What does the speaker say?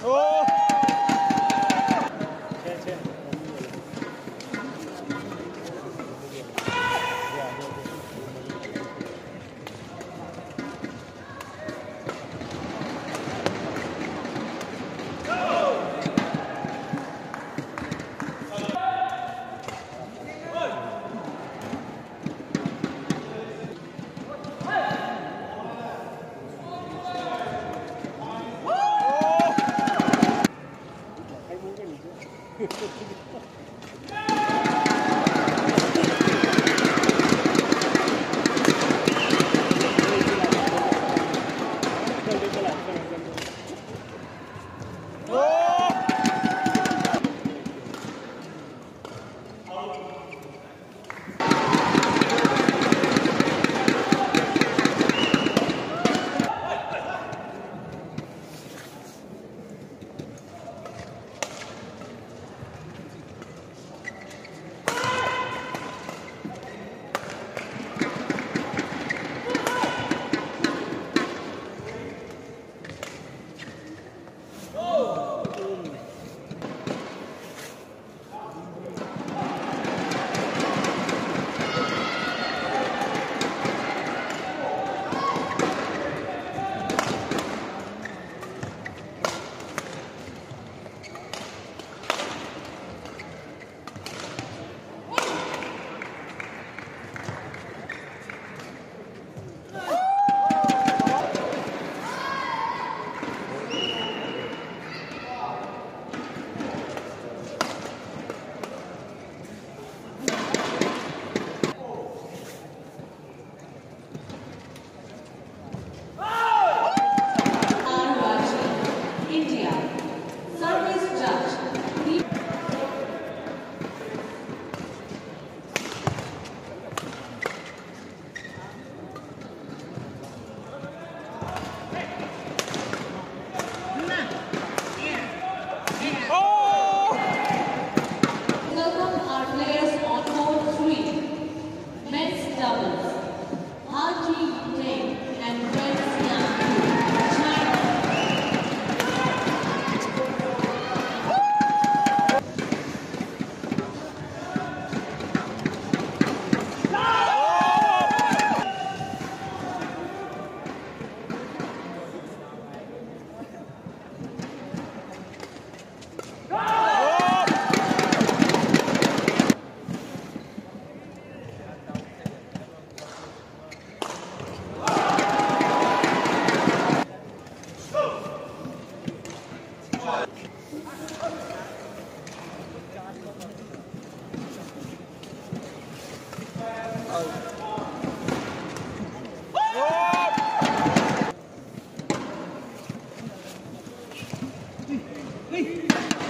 Oh! Hey!